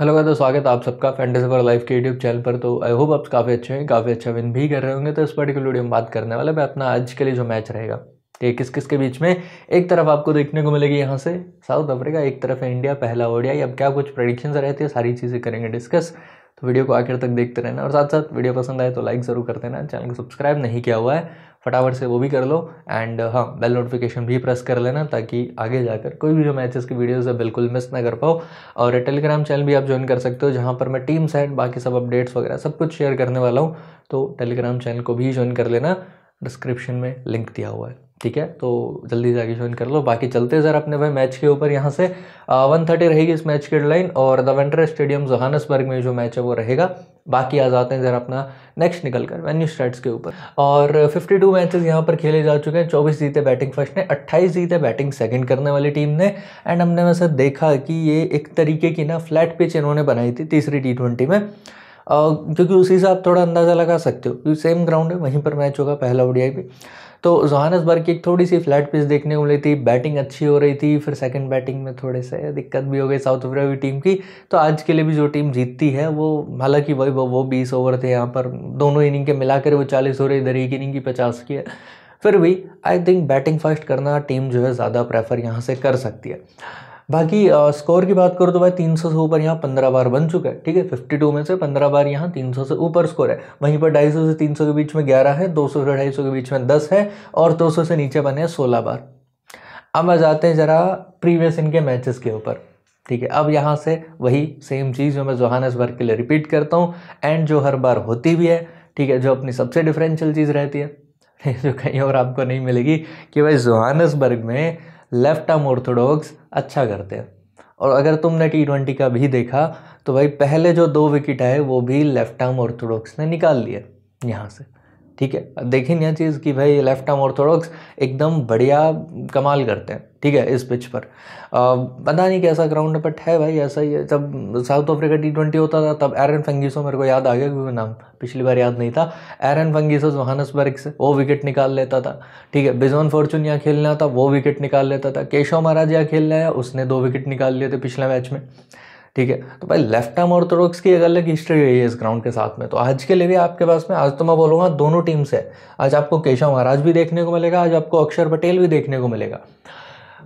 Hello भाई, तो स्वागत है आप सबका फैंटेसी4लाइफ के यूट्यूब चैनल पर। तो आई होप आप काफ़ी अच्छे हैं, काफ़ी अच्छा विन भी कर रहे होंगे। तो इस पर्टिकुलर वीडियो में बात करने वाला मैं अपना आज के लिए जो मैच रहेगा ये किस किस के बीच में। एक तरफ आपको देखने को मिलेगी यहाँ से साउथ अफ्रीका, एक तरफ है इंडिया, पहला ओडीआई। अब क्या कुछ प्रेडिक्शंस रहती है, सारी चीज़ें करेंगे डिस्कस, तो वीडियो को आखिर तक देखते रहना। और साथ साथ वीडियो पसंद आए तो लाइक ज़रूर कर देना, चैनल को सब्सक्राइब नहीं किया हुआ है फटाफट से वो भी कर लो, एंड हाँ बेल नोटिफिकेशन भी प्रेस कर लेना ताकि आगे जाकर कोई भी जो मैचेस की वीडियोस है बिल्कुल मिस ना कर पाओ। और टेलीग्राम चैनल भी आप ज्वाइन कर सकते हो जहाँ पर मैं टीम्स एंड बाकी सब अपडेट्स वगैरह सब कुछ शेयर करने वाला हूँ, तो टेलीग्राम चैनल को भी ज्वाइन कर लेना, डिस्क्रिप्शन में लिंक दिया हुआ है, ठीक है। तो जल्दी से आगे ज्वाइन कर लो। बाकी चलते ज़रा अपने भाई मैच के ऊपर। यहाँ से 1:30 रहेगी इस मैच की डेडलाइन और द वेंडरर्स स्टेडियम जोहानसबर्ग में जो मैच है वो रहेगा। बाकी आ जाते हैं ज़रा अपना नेक्स्ट निकल कर वेन्यू स्टैट्स के ऊपर। और 52 मैचेस यहाँ पर खेले जा चुके हैं। 24 जीते बैटिंग फर्स्ट ने, 28 जीते बैटिंग सेकंड करने वाली टीम ने। एंड हमने वैसे देखा कि ये एक तरीके की ना फ्लैट पिच इन्होंने बनाई थी तीसरी T20 में, क्योंकि उसी से आप थोड़ा अंदाज़ा लगा सकते हो क्योंकि सेम ग्राउंड है, वहीं पर मैच होगा पहला ओडीआई पे। तो जोहानसबर्ग की एक थोड़ी सी फ्लैट पिच देखने को मिली थी, बैटिंग अच्छी हो रही थी, फिर सेकंड बैटिंग में थोड़े से दिक्कत भी हो गई साउथ अफ्रीका की टीम की। तो आज के लिए भी जो टीम जीतती है वो, हालांकि वही वो 20 ओवर थे यहाँ पर, दोनों इनिंग के मिलाकर वो 40 हो रहे, इधर एक इनिंग की 50 की है, फिर भी आई थिंक बैटिंग फर्स्ट करना टीम जो है ज़्यादा प्रेफर यहाँ से कर सकती है। बाकी स्कोर की बात करो तो भाई 300 से ऊपर यहाँ 15 बार बन चुका है, ठीक है। 52 में से 15 बार यहाँ 300 से ऊपर स्कोर है। वहीं पर 250 से 300 के बीच में 11 है, 200 से 250 के बीच में 10 है और 200 से नीचे बने हैं 16 बार। अब आ जाते हैं ज़रा प्रीवियस इनके मैचेस के ऊपर, ठीक है। अब यहाँ से वही सेम चीज़ जो मैं जोहानसबर्ग के लिए रिपीट करता हूँ, एंड जो हर बार होती भी है, ठीक है, जो अपनी सबसे डिफरेंशियल चीज़ रहती है जो कहीं और आपको नहीं मिलेगी कि भाई जोहानसबर्ग में लेफ्ट आर्म ऑर्थोडॉक्स अच्छा करते हैं। और अगर तुमने T20 का भी देखा तो भाई पहले जो 2 विकेट आए वो भी लेफ्ट आर्म ऑर्थोडॉक्स ने निकाल लिए यहाँ से, ठीक है। देखें यह चीज़ कि भाई लेफ्ट आर्म ऑर्थोडॉक्स एकदम बढ़िया कमाल करते हैं, ठीक है, इस पिच पर। पता नहीं कैसा ग्राउंड है बट है भाई ऐसा ही है। जब साउथ अफ्रीका T20 होता था तब एरन फंगीसो, मेरे को याद आ गया क्योंकि नाम पिछली बार याद नहीं था, एरन फंगीसो जोहानसबर्ग से वो विकेट निकाल लेता था, ठीक है। बिजॉन फॉर्चून यहाँ खेलना था, वो विकेट निकाल लेता था। केशव महाराज यहाँ खेलना है, उसने 2 विकेट निकाल लिए थे पिछले मैच में, ठीक है। तो भाई लेफ्ट आर्म ऑर्थोडॉक्स की एक अलग हिस्ट्री रही है इस ग्राउंड के साथ में। तो आज के लिए भी आपके पास में, आज तो मैं बोलूँगा दोनों टीम से, आज आपको केशव महाराज भी देखने को मिलेगा, आज आपको अक्षर पटेल भी देखने को मिलेगा।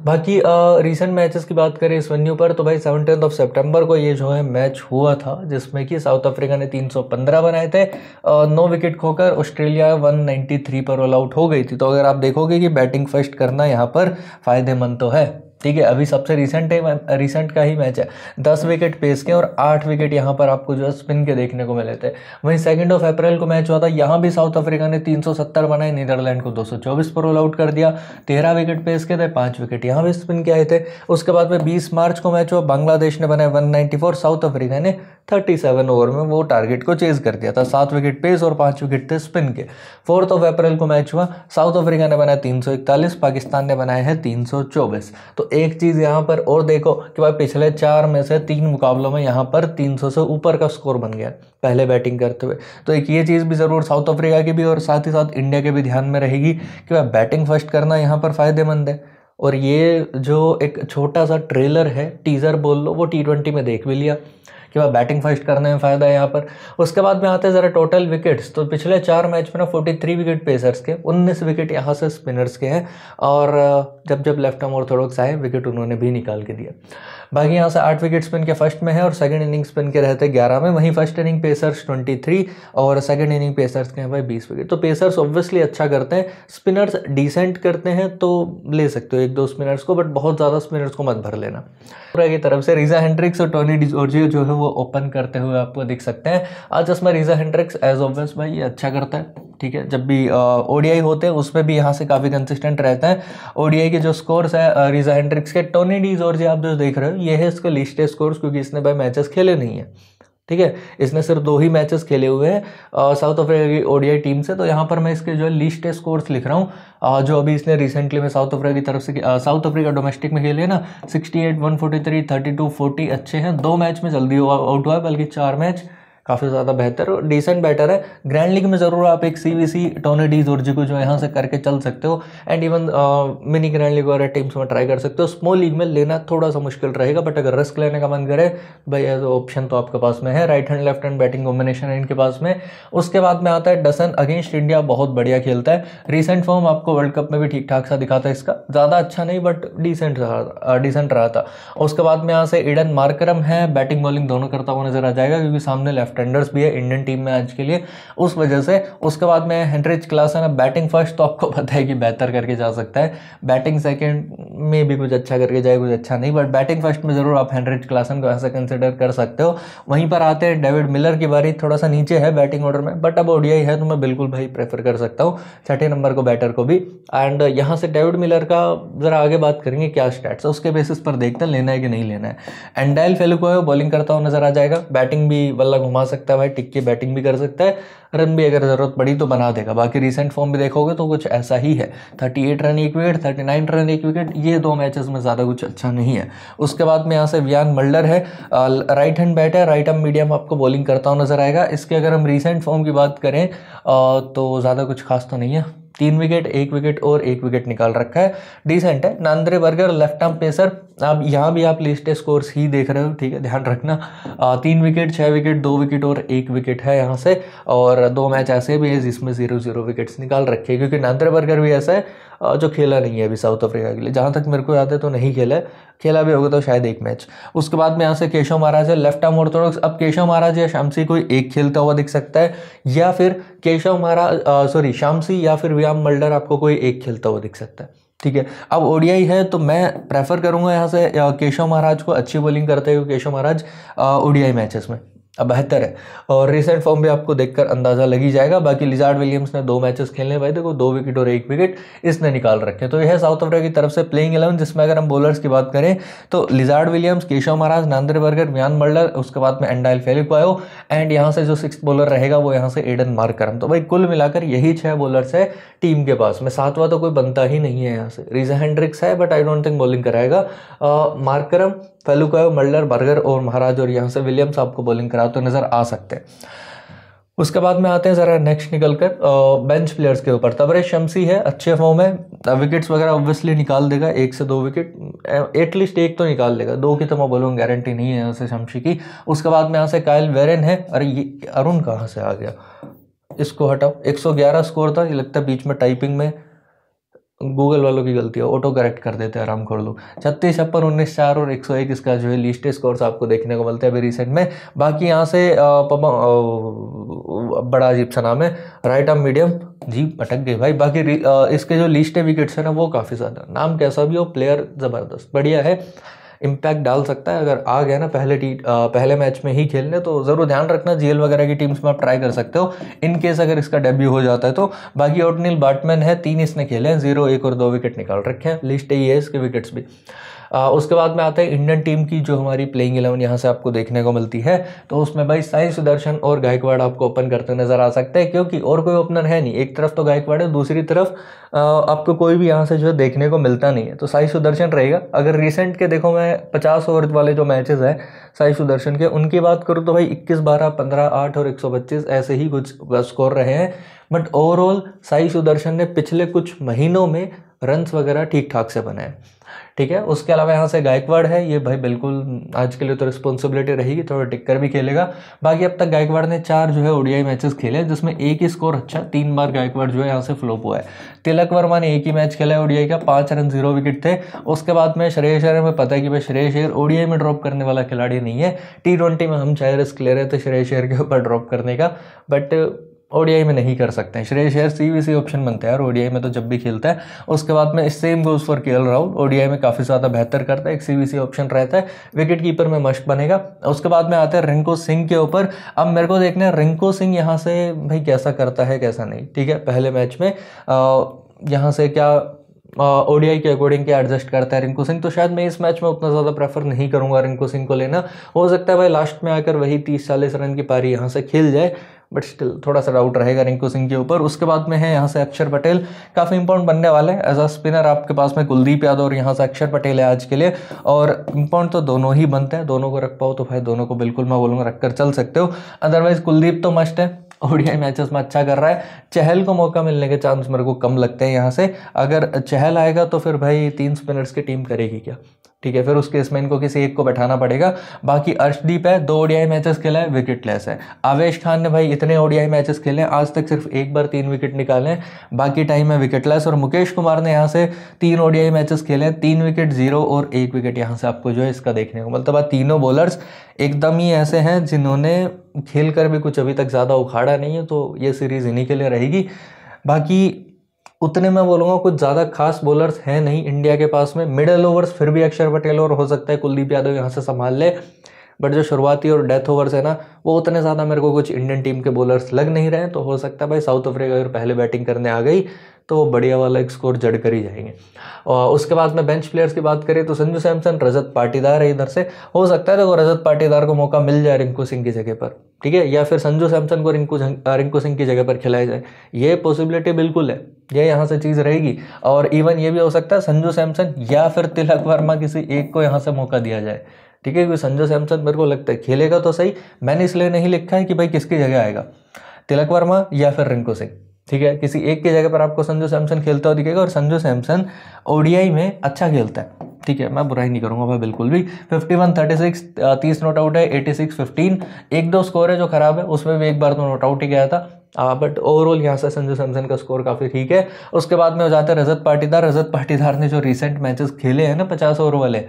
बाकी रिसेंट मैचेस की बात करें इस वेन्यू पर तो भाई 17 सितंबर को ये जो है मैच हुआ था जिसमें कि साउथ अफ्रीका ने 315 बनाए थे, 9 विकेट खोकर ऑस्ट्रेलिया 193 पर ऑल आउट हो गई थी। तो अगर आप देखोगे कि बैटिंग फर्स्ट करना यहाँ पर फ़ायदेमंद तो है, ठीक है। अभी सबसे रिसेंट का ही मैच है, 10 विकेट पेस के और 8 विकेट यहाँ पर आपको जो है स्पिन के देखने को मिले थे। वहीं 2 अप्रैल को मैच हुआ था, यहाँ भी साउथ अफ्रीका ने 370 बनाए, नीदरलैंड को 224 पर ऑल आउट कर दिया, 13 विकेट पेस के थे, 5 विकेट यहाँ भी स्पिन के आए थे। उसके बाद में 20 मार्च को मैच हुआ, बांग्लादेश ने बनाए 194, साउथ अफ्रीका ने 37 ओवर में वो टारगेट को चेज़ कर दिया था, 7 विकेट पेस और 5 विकेट थे स्पिन के। 4 अप्रैल को मैच हुआ, साउथ अफ्रीका ने बनाया 341, पाकिस्तान ने बनाए हैं 324। तो एक चीज़ यहाँ पर और देखो कि भाई पिछले 4 में से 3 मुकाबलों में यहाँ पर 300 से ऊपर का स्कोर बन गया पहले बैटिंग करते हुए। तो एक ये चीज़ भी ज़रूर साउथ अफ्रीका की भी और साथ ही साथ इंडिया के भी ध्यान में रहेगी कि भाई बैटिंग फर्स्ट करना यहाँ पर फ़ायदेमंद है। और ये जो एक छोटा सा ट्रेलर है, टीज़र बोल लो, वो T20 में देख भी लिया कि भाई बैटिंग फर्स्ट करने में फ़ायदा है यहाँ पर। उसके बाद में आते हैं ज़रा टोटल विकेट्स। तो पिछले 4 मैच में ना 43 विकेट पेसर्स के, 19 विकेट यहाँ से स्पिनर्स के हैं, और जब लेफ्ट आर्म ऑर्थोडॉक्स आए विकेट उन्होंने भी निकाल के दिया। बाकी यहाँ से 8 विकेट स्पिन के फर्स्ट में है और सेकंड इनिंग स्पिन के रहते 11 में। वहीं फर्स्ट इनिंग पेसर्स 23 और सेकंड इनिंग पेसर्स के हैं भाई 20 विकेट। तो पेसर्स ऑब्वियसली अच्छा करते हैं, स्पिनर्स डिसेंट करते हैं, तो ले सकते हो 1-2 स्पिनर्स को, बट बहुत ज़्यादा स्पिनर्स को मत भर लेना। पूरा की तरफ से रीज़ा हेंड्रिक्स और टोनी डे ज़ोर्जी जो है वो ओपन करते हुए आपको दिख सकते हैं। आज इसमें रीज़ा हेंड्रिक्स एज ऑब्वियस भाई ये अच्छा करता है, ठीक है। जब भी ओडीआई होते हैं उसमें भी यहाँ से काफ़ी कंसिस्टेंट रहता है। ओडीआई के जो स्कोर्स है रीज़ा हेंड्रिक्स के, टोनी डे ज़ोर्जी आप जो देख रहे हो ये है इसके लीस्ट स्कोर्स, क्योंकि इसने भाई मैचेस खेले नहीं है, ठीक है। इसने सिर्फ 2 ही मैचेस खेले हुए हैं साउथ अफ्रीका की ओडीआई टीम से। तो यहाँ पर मैं इसके जो है लीस्ट स्कोर्स लिख रहा हूँ जो अभी इसने रिसेंटली में साउथ अफ्रीका की तरफ से, साउथ अफ्रीका डोमेस्टिक में खेले ना, 68, 143, 32, 40 अच्छे हैं। 2 मैच में जल्दी आउट हुआ है, बल्कि 4 मैच काफ़ी ज़्यादा बेहतर और डिसेंट बैटर है। ग्रैंड लीग में ज़रूर आप एक सीवीसी टोनी डी जोर्जी को जो यहाँ से करके चल सकते हो and even mini grand league वगैरह टीम्स में ट्राई कर सकते हो। स्मॉल लीग में लेना थोड़ा सा मुश्किल रहेगा, बट अगर रिस्क लेने का मन करे भाई एज ऑप्शन तो आपके पास में है। Right hand left hand batting combination है इनके पास में। उसके बाद में आता है डसन अगेंस्ट इंडिया, बहुत बढ़िया खेलता है। रिसेंट फॉर्म आपको वर्ल्ड कप में भी ठीक ठाक सा दिखा था इसका, ज़्यादा अच्छा नहीं बट डिसेंट रहा था। उसके बाद में यहाँ से एडन मार्करम है, बैटिंग बॉलिंग दोनों करता हुआ नजर आ जाएगा क्योंकि सामने लेफ्ट हैंडर्स भी है इंडियन टीम में आज के लिए, उस वजह से। उसके बाद में हेनरिच क्लास है ना, बैटिंग फर्स्ट तो आपको पता है कि बेहतर करके जा सकता है, बैटिंग सेकंड में भी कुछ अच्छा करके जाए कुछ अच्छा नहीं, बट बैटिंग फर्स्ट में ज़रूर आप हेनरिच क्लासन को ऐसा कंसिडर कर सकते हो। वहीं पर आते हैं डेविड मिलर की बारी, थोड़ा सा नीचे है बैटिंग ऑर्डर में बट अब ओडीआई है तो मैं बिल्कुल भाई प्रेफर कर सकता हूँ छठे नंबर को बैटर को भी। एंड यहाँ से डेविड मिलर का ज़रा आगे बात करेंगे क्या स्टैट्स है, उसके बेसिस पर देखते हैं लेना है कि नहीं लेना है। एंडाइल फेलुक्वायो बॉलिंग करता हुआ नजर आ जाएगा, बैटिंग भी बल्ला घुमा सकता है भाई, टिक के बैटिंग भी कर सकता है, रन भी अगर जरूरत पड़ी तो बना देगा। बाकी रिसेंट फॉर्म भी देखोगे तो कुछ ऐसा ही है, 38 रन एक विकेट, 39 रन एक विकेट, ये दो मैचेस में ज़्यादा कुछ अच्छा नहीं है। उसके बाद में यहाँ से वियान मल्डर है, right hand batter, right arm medium आपको बॉलिंग करता हुआ नजर आएगा। इसके अगर हम रिसेंट फॉर्म की बात करें तो ज़्यादा कुछ खास तो नहीं है, 3 विकेट, 1 विकेट और 1 विकेट निकाल रखा है, डिसेंट है। Nandre Burger left arm pacer, अब यहाँ भी आप लिस्ट स्कोर्स ही देख रहे हो, ठीक है ध्यान रखना। 3 विकेट, 6 विकेट, 2 विकेट और 1 विकेट है यहाँ से, और 2 मैच ऐसे भी है जिसमें 0-0 विकेट्स निकाल रखे हैं क्योंकि नांद्रे बर्गर भी ऐसा है जो खेला नहीं है अभी साउथ अफ्रीका के लिए, जहाँ तक मेरे को याद है तो नहीं खेला है, खेला भी होगा तो शायद 1 मैच। उसके बाद में यहाँ से केशव महाराज है लेफ्ट आर्म ऑर्थोडॉक्स, अब केशव महाराज या शामसी कोई एक खेलता हुआ दिख सकता है या फिर केशव महाराज सॉरी शामसी या फिर वियान मल्डर आपको कोई एक खेलता हुआ दिख सकता है, ठीक है। अब ओडीआई है तो मैं प्रेफर करूंगा यहाँ से केशव महाराज को, अच्छी बॉलिंग करते हुए केशव महाराज ओडीआई मैचेस में अब बेहतर है और रिसेंट फॉर्म भी आपको देखकर अंदाज़ा लगी जाएगा। बाकी लिजार्ड विलियम्स ने 2 मैचेस खेलने भाई देखो 2 विकेट और 1 विकेट इसने निकाल रखे। तो यह है साउथ अफ्रीका की तरफ से प्लेइंग 11 जिसमें अगर हम बॉलर्स की बात करें तो Lizaad Williams, Keshav Maharaj, Nandre Burger, Wiaan Mulder, उसके बाद में एंडाइल फेलुक्वायो एंड यहाँ से जो 6th बॉलर रहेगा वो यहाँ से एडन मार्करम। तो भाई कुल मिलाकर यही 6 बॉलर्स है टीम के पास में, 7वां तो कोई बनता ही नहीं है यहाँ से। रीजा हैंड्रिक्स है but I don't think bowling कराएगा। मार्करम, फेलुक्वायो, मल्डर, बर्गर और महाराज और यहाँ से विलियम्स आपको बॉलिंग करा तो नज़र आ सकते हैं। उसके बाद में आते हैं ज़रा नेक्स्ट निकल कर बेंच प्लेयर्स के ऊपर। तबरेज़ शम्सी है, अच्छे फॉर्म है, विकेट्स वगैरह ऑब्वियसली निकाल देगा, 1 से 2 विकेट एटलीस्ट एक तो निकाल देगा, 2 की तो मैं बोलूँ गारंटी नहीं है यहाँ से शम्सी की। उसके बाद में यहाँ से कायल वेरेन है, अरे ये अरुण कहाँ से आ गया, इसको हटाओ। 111 स्कोर था, ये लगता है बीच में टाइपिंग में गूगल वालों की गलती है, ऑटो करेक्ट कर देते हैं आराम खोल लो। 36, 56, 19, 4 और 101 इसका जो है लीस्ट स्कोर्स आपको देखने को मिलता है अभी रिसेंट में। बाकी यहाँ से बड़ा अजीब सा नाम है, राइट आर्म मीडियम, जी अटक गए भाई। बाकी इसके जो लीस्ट विकेट्स है ना वो काफ़ी ज़्यादा, नाम कैसा भी हो प्लेयर ज़बरदस्त बढ़िया है, इम्पैक्ट डाल सकता है। अगर आ गया ना पहले मैच में ही खेलने तो ज़रूर ध्यान रखना, जीएल वगैरह की टीम्स में आप ट्राई कर सकते हो इन केस अगर इसका डेब्यू हो जाता है तो। बाकी ओटनील बैटमैन है, 3 इसने खेले हैं, 0, 1 और 2 विकेट निकाल रखे हैं, लिस्ट यही है इसके विकेट्स भी। उसके बाद में आते हैं इंडियन टीम की जो हमारी प्लेइंग 11 यहाँ से आपको देखने को मिलती है तो उसमें भाई साई सुदर्शन और गायकवाड़ आपको ओपन करते नज़र आ सकते हैं क्योंकि और कोई ओपनर है नहीं, एक तरफ तो गायकवाड़ है, दूसरी तरफ आपको कोई भी यहाँ से जो है देखने को मिलता नहीं है तो साई सुदर्शन रहेगा। अगर रिसेंट के देखो मैं 50 ओवर वाले जो मैचेस हैं साई सुदर्शन के उनकी बात करूँ तो भाई 21, 12, 15, 8 और 125 ऐसे ही कुछ स्कोर रहे हैं, बट ओवरऑल साई सुदर्शन ने पिछले कुछ महीनों में रन्स वगैरह ठीक ठाक से बनाए, ठीक है। उसके अलावा यहाँ से गायकवाड़ है, ये भाई बिल्कुल आज के लिए तो रिस्पॉन्सिबिलिटी रहेगी, थोड़ा टिक्कर भी खेलेगा। बाकी अब तक गायकवाड़ ने 4 जो है ओडीआई मैचेस खेले जिसमें 1 ही स्कोर अच्छा, 3 बार गायकवाड़ जो है यहाँ से फ्लॉप हुआ है। तिलक वर्मा ने 1 ही मैच खेला है ओडीआई का, 5 रन 0 विकेट थे। उसके बाद में श्रेयस अय्यर में पता है कि भाई श्रेयस अय्यर ओडीआई में ड्रॉप करने वाला खिलाड़ी नहीं है, T20 में हम चाहे रिस्क ले रहे थे श्रेयस अय्यर के ऊपर ड्रॉप करने का बट ओडीआई में नहीं कर सकते हैं। श्रेयस अय्यर सीवीसी ऑप्शन बनता है यार ओडीआई में तो जब भी खेलता है। उसके बाद में same goes for KL Rahul, ODI में काफ़ी ज़्यादा बेहतर करता है, एक सीवीसी ऑप्शन रहता है, विकेट कीपर में मस्ट बनेगा। उसके बाद में आते हैं रिंकू सिंह के ऊपर, अब मेरे को देखना है रिंकू सिंह यहाँ से भाई कैसा करता है कैसा नहीं, ठीक है। पहले मैच में यहाँ से क्या ओडीआई के अकॉर्डिंग क्या एडजस्ट करता है रिंकू सिंह, तो शायद मैं इस मैच में उतना ज़्यादा प्रेफर नहीं करूंगा रिंकू सिंह को लेना। हो सकता है भाई लास्ट में आकर वही 30-40 रन की पारी यहाँ से खेल जाए, बट स्टिल थोड़ा सा डाउट रहेगा रिंकू सिंह के ऊपर। उसके बाद में है यहाँ से अक्षर पटेल, काफ़ी इंपॉर्टेंट बनने वाले हैं एज अ स्पिनर। आपके पास में कुलदीप यादव और यहाँ से अक्षर पटेल है आज के लिए, और इंपॉर्टेंट तो दोनों ही बनते हैं। दोनों को रख पाओ तो भाई दोनों को बिल्कुल मैं बोलूँगा रख कर चल सकते हो, अदरवाइज़ कुलदीप तो मस्ट है, ओडीआई मैचेस में अच्छा कर रहा है। चहल को मौका मिलने के चांस मेरे को कम लगते हैं यहाँ से। अगर चहल आएगा तो फिर भाई 3 स्पिनर्स की टीम करेगी क्या, ठीक है, फिर उस केस में इनको किसी एक को बैठाना पड़ेगा। बाकी अर्शदीप है, 2 ओडीआई मैचेस खेला है, विकेटलेस है। आवेश खान ने भाई इतने ओडीआई मैचेस खेले हैं, आज तक सिर्फ एक बार 3 विकेट निकाले हैं, बाकी टाइम में विकेटलेस। और मुकेश कुमार ने यहाँ से 3 ओडीआई मैचेस खेले हैं, 3 विकेट, 0 और 1 विकेट यहाँ से आपको जो है इसका देखने को मतलब। तीनों बॉलर्स एकदम ही ऐसे हैं जिन्होंने खेल कर भी कुछ अभी तक ज़्यादा उखाड़ा नहीं है, तो ये सीरीज़ इन्हीं के लिए रहेगी। बाकी उतने मैं बोलूँगा कुछ ज़्यादा खास बॉलर्स हैं नहीं इंडिया के पास में। मिडल ओवर्स फिर भी अक्षर पटेल और हो सकता है कुलदीप यादव यहाँ से संभाल ले, बट जो शुरुआती और डेथ ओवर्स है ना, वो उतने ज़्यादा मेरे को कुछ इंडियन टीम के बॉलर्स लग नहीं रहे हैं। तो हो सकता है भाई साउथ अफ्रीका अगर पहले बैटिंग करने आ गई तो वो बढ़िया वाला एक स्कोर जड़ कर ही जाएंगे। और उसके बाद में बेंच प्लेयर्स की बात करें तो संजू सैमसन, रजत पाटीदार है इधर से। हो सकता है देखो रजत पाटीदार को मौका मिल जाए रिंकू सिंह की जगह पर, ठीक है, या फिर संजू सैमसन को रिंकू सिंह की जगह पर खिलाया जाए, ये पॉसिबिलिटी बिल्कुल है, ये यहाँ से चीज़ रहेगी। और इवन ये भी हो सकता है संजू सैमसन या फिर तिलक वर्मा किसी एक को यहाँ से मौका दिया जाए, ठीक है, क्योंकि संजू सैमसन मेरे को लगता है खेलेगा तो सही। मैंने इसलिए नहीं लिखा है कि भाई किसकी जगह आएगा, तिलक वर्मा या फिर रिंकू सिंह, ठीक है, किसी एक की जगह पर आपको संजू सैमसन खेलता हुआ दिखेगा। और संजू सैमसन ओडीआई में अच्छा खेलता है, ठीक है, मैं बुराई नहीं करूंगा भाई बिल्कुल भी। 51-36, 30 नॉट आउट है, 86-15, 1-2 स्कोर है जो खराब है, उसमें भी एक बार तो नॉट आउट ही गया था, बट ओवरऑल यहाँ से संजू सैमसन का स्कोर काफ़ी ठीक है। उसके बाद में हो जाता है रजत पाटीदार। रजत पाटीदार ने जो रिसेंट मैचेस खेले हैं ना 50 ओवर वाले,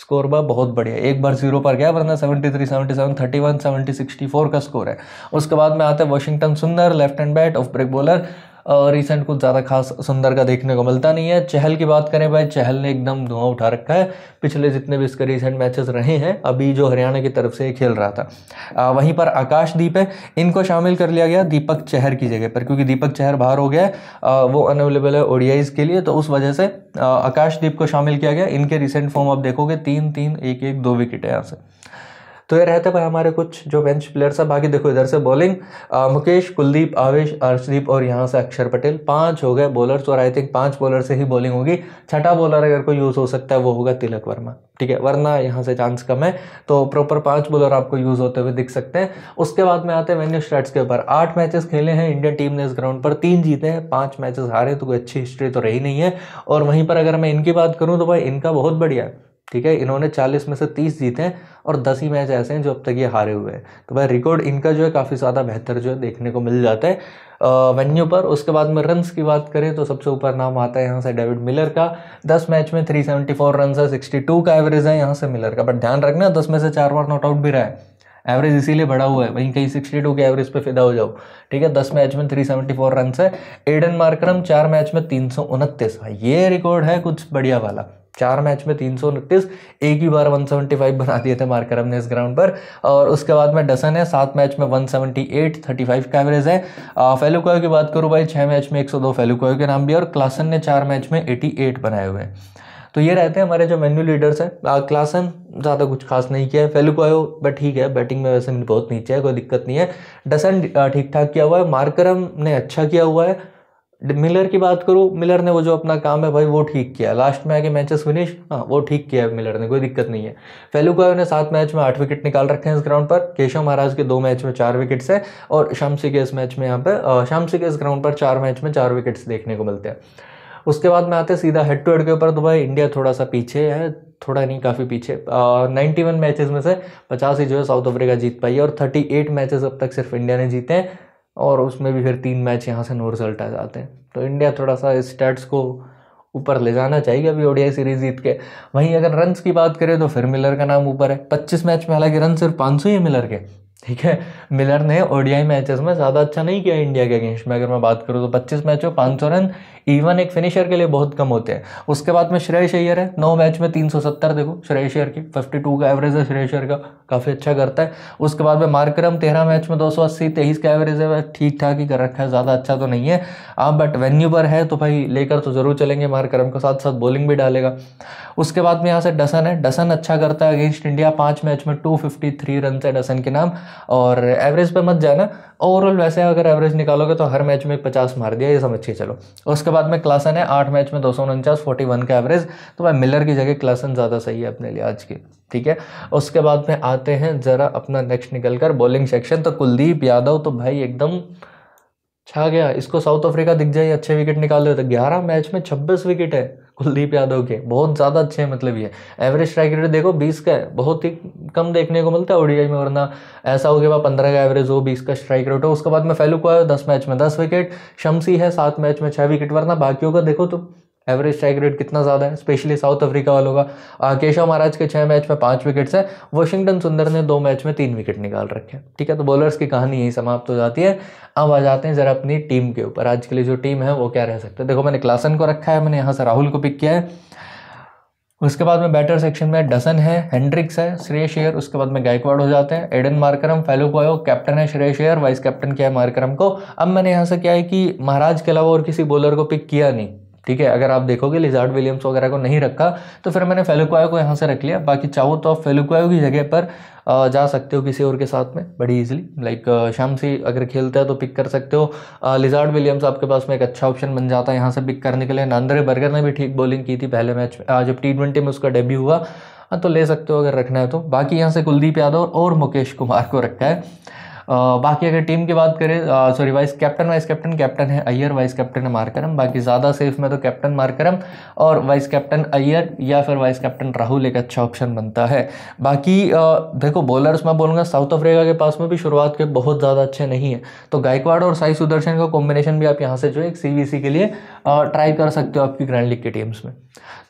स्कोर बा बहुत बढ़िया, एक बार 0 पर गया, वरना 73, 77, 31, 70, 64 का स्कोर है। उसके बाद में आता है Washington Sundar, left hand bat off break bowler, recent कुछ ज़्यादा खास सुंदर का देखने को मिलता नहीं है। चहल की बात करें भाई, चहल ने एकदम धुआं उठा रखा है पिछले जितने भी इसके रिसेंट मैचेस रहे हैं, अभी जो हरियाणा की तरफ से खेल रहा था। वहीं पर आकाशदीप है, इनको शामिल कर लिया गया दीपक चहर की जगह पर, क्योंकि दीपक चहर बाहर हो गया है, वो अनअवेलेबल है ओडीआईज के लिए, तो उस वजह से आकाशदीप को शामिल किया गया। इनके रिसेंट फॉर्म आप देखोगे 3-3, 1-1, 2 विकेट है यहाँ से। तो ये रहते भाई हमारे कुछ जो बेंच प्लेयर्स है। बाकी देखो इधर से बॉलिंग, मुकेश, कुलदीप, आवेश, अर्शदीप और यहाँ से अक्षर पटेल, 5 हो गए बॉलर्स। और आई थिंक 5 बॉलर से ही बॉलिंग होगी। छठा बॉलर अगर कोई यूज़ हो सकता है वो होगा तिलक वर्मा, ठीक है, वरना यहाँ से चांस कम है। तो प्रॉपर 5 बॉलर आपको यूज़ होते हुए दिख सकते हैं। उसके बाद में आते हैं वेन्यू स्टैट्स के ऊपर। 8 मैचेस खेले हैं इंडियन टीम ने इस ग्राउंड पर, 3 जीते हैं, 5 मैचेस हारे, तो कोई अच्छी हिस्ट्री तो रही नहीं है। और वहीं पर अगर मैं इनकी बात करूँ तो भाई इनका बहुत बढ़िया, ठीक है, इन्होंने 40 में से 30 जीते हैं और 10 ही मैच ऐसे हैं जो अब तक ये हारे हुए हैं। तो भाई रिकॉर्ड इनका जो है काफ़ी ज़्यादा बेहतर जो है देखने को मिल जाता है वेन्यू पर। उसके बाद में रन्स की बात करें तो सबसे ऊपर नाम आता है यहाँ से डेविड मिलर का। 10 मैच में 374 रन है, 62 का एवरेज है यहाँ से मिलर का। बट ध्यान रखना 10 में से 4 बार नॉट आउट भी रहा है, एवरेज इसीलिए बढ़ा हुआ है, वहीं कहीं 62 के एवरेज पे फिदा हो जाओ, ठीक है। 10 मैच में 374 रन है। एडन मार्करम 4 मैच में 329, ये रिकॉर्ड है कुछ बढ़िया वाला, 4 मैच में 329, एक ही बार 175 बना दिए थे मार्करम ने इस ग्राउंड पर। और उसके बाद में डसन है, 7 मैच में 178, 35 का एवरेज है। फेलुक्वायो की बात करूँ भाई, 6 मैच में 102 फेलुक्वायो के नाम भी, और क्लासन ने 4 मैच में 88 बनाए हुए हैं। तो ये रहते हैं हमारे जो मेन्यू लीडर्स हैं। क्लासन ज़्यादा कुछ खास नहीं किया है, फेलुक्वायो बट ठीक है, बैटिंग में वैसे बहुत नीचे है, कोई दिक्कत नहीं है। डसन ठीक ठाक किया हुआ है, मार्करम ने अच्छा किया हुआ है। मिलर की बात करूँ, मिलर ने वो जो अपना काम है भाई वो ठीक किया, लास्ट में आके मैचेस फिनिश, हाँ वो ठीक किया है मिलर ने, कोई दिक्कत नहीं है। फेलुक्वायो ने 7 मैच में 8 विकेट निकाल रखे हैं इस ग्राउंड पर। केशव महाराज के 2 मैच में 4 विकेट्स है, और शामसी के इस मैच में यहाँ पर शामसी के इस ग्राउंड पर 4 मैच में 4 विकेट्स देखने को मिलते हैं। उसके बाद में आते हैं सीधा हेड टू हेड के ऊपर, तो भाई इंडिया थोड़ा सा पीछे है, थोड़ा नहीं काफ़ी पीछे। 91 मैचेस में से 50 ही जो है साउथ अफ्रीका जीत पाई है, और 38 मैचेस अब तक सिर्फ इंडिया ने जीते हैं, और उसमें भी फिर 3 मैच यहाँ से नो रिजल्ट आ जाते हैं। तो इंडिया थोड़ा सा इस स्टैट्स को ऊपर ले जाना चाहिए अभी ओडीआई सीरीज जीत के। वहीं अगर रन्स की बात करें तो फिर मिलर का नाम ऊपर है, 25 मैच में हालांकि रन सिर्फ 500 ही है मिलर के, ठीक है। मिलर ने ओडीआई मैचेस में ज़्यादा अच्छा नहीं किया इंडिया के अगेंस्ट में, अगर मैं बात करूँ तो 25 मैचों 500 रन, इवन एक फिनिशर के लिए बहुत कम होते हैं। उसके बाद में श्रेयस अय्यर है, 9 मैच में 370 देखो श्रेयस अय्यर की, 52 का एवरेज है श्रेयस अय्यर का, काफ़ी अच्छा करता है। उसके बाद में मार्करम 13 मैच में 280, 23 का एवरेज है, ठीक ठाक ही कर रखा है, ज़्यादा अच्छा तो नहीं है आप, बट वेन्यू पर है तो भाई लेकर तो ज़रूर चलेंगे मार्करम को, साथ साथ बॉलिंग भी डालेगा। उसके बाद में यहाँ से डसन है, डसन अच्छा करता है अगेंस्ट इंडिया, 5 मैच में 253 रन है डसन के नाम, और एवरेज पर मत जाना, ओवरऑल वैसे अगर एवरेज निकालोगे तो हर मैच में 50 मार दिया ये समझ के चलो। उसके बाद में क्लासन है, 8 मैच में 249, 41 का एवरेज, तो भाई मिलर की जगह क्लासन ज़्यादा सही है अपने लिए आज की, ठीक है। उसके बाद में आते हैं ज़रा अपना नेक्स्ट निकल कर बॉलिंग सेक्शन, तो कुलदीप यादव तो भाई एकदम छा गया, इसको साउथ अफ्रीका दिख जाए अच्छे विकेट निकाल रहे हो तो 11 मैच में 26 विकेट है कुलदीप यादव के, बहुत ज़्यादा अच्छे हैं, मतलब ये एवरेज स्ट्राइक रेट देखो 20 का है, बहुत ही कम देखने को मिलता है ओडीआई में, वरना ऐसा हो गया 15 का एवरेज हो 20 का स्ट्राइक रेट हो। उसके बाद में फेहलुकवायो 10 मैच में 10 विकेट, शम्सी है 7 मैच में 6 विकेट, वरना बाकियों का देखो तो एवरेज स्ट्राइक रेट कितना ज़्यादा है, स्पेशली साउथ अफ्रीका वालों का। केशव महाराज के 6 मैच में 5 विकेट्स है, वाशिंगटन सुंदर ने 2 मैच में 3 विकेट निकाल रखे हैं, ठीक है। तो बॉलर्स की कहानी यही समाप्त हो जाती है। अब आ जाते हैं ज़रा अपनी टीम के ऊपर, आज के लिए जो टीम है वो क्या रह सकते हैं। देखो मैंने क्लासन को रखा है, मैंने यहाँ से राहुल को पिक किया है। उसके बाद में बैटर सेक्शन में डसन है, हेंड्रिक्स है, श्रेयस अय्यर, उसके बाद में गायकवाड़ हो जाते हैं, एडन मार्करम, फेहलुकवायो कैप्टन है श्रेयस अय्यर, वाइस कैप्टन किया है मार्करम को। अब मैंने यहाँ से क्या है कि महाराज के अलावा और किसी बॉलर को पिक किया नहीं, ठीक है। अगर आप देखोगे लिजार्ड विलियम्स वगैरह को नहीं रखा, तो फिर मैंने फेहलुकवायो को यहाँ से रख लिया। बाकी चाहो तो आप फेहलुकवायो की जगह पर जा सकते हो किसी और के साथ में बड़ी इजीली, लाइक शम्सी अगर खेलता है तो पिक कर सकते हो, लिजार्ड विलियम्स आपके पास में एक अच्छा ऑप्शन बन जाता है यहाँ से पिक करने के लिए। नांद्रे बर्गर ने भी ठीक बॉलिंग की थी पहले मैच में जब T20 में उसका डेब्यू हुआ, तो ले सकते हो अगर रखना है तो। बाकी यहाँ से कुलदीप यादव और मुकेश कुमार को रखा है। बाकी अगर टीम की बात करें, सॉरी वाइस कैप्टन है अय्यर, वाइस कैप्टन है मार्करम, बाकी ज़्यादा सेफ में तो कैप्टन मार्करम और वाइस कैप्टन अय्यर या फिर वाइस कैप्टन राहुल एक अच्छा ऑप्शन बनता है। बाकी देखो बॉलर्स मैं बोलूँगा साउथ अफ्रीका के पास में भी शुरुआत के बहुत ज़्यादा अच्छे नहीं है, तो गायकवाड़ और साई सुदर्शन का कॉम्बिनेशन भी आप यहाँ से जो है CVC के लिए ट्राई कर सकते हो आपकी ग्रैंड लीग की टीम्स में।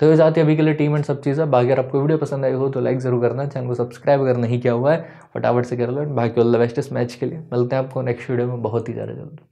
तो ये जाती है अभी के लिए टीम एंड सब चीज़ें। बाकी अगर आपको वीडियो पसंद आई हो तो लाइक ज़रूर करना, चैनल को सब्सक्राइब अगर नहीं किया हुआ है फटाफट से कर लो। बाकी ऑल द बेस्ट इस मैच के लिए, मिलते हैं आपको नेक्स्ट वीडियो में बहुत ही ज़्यादा जल्द।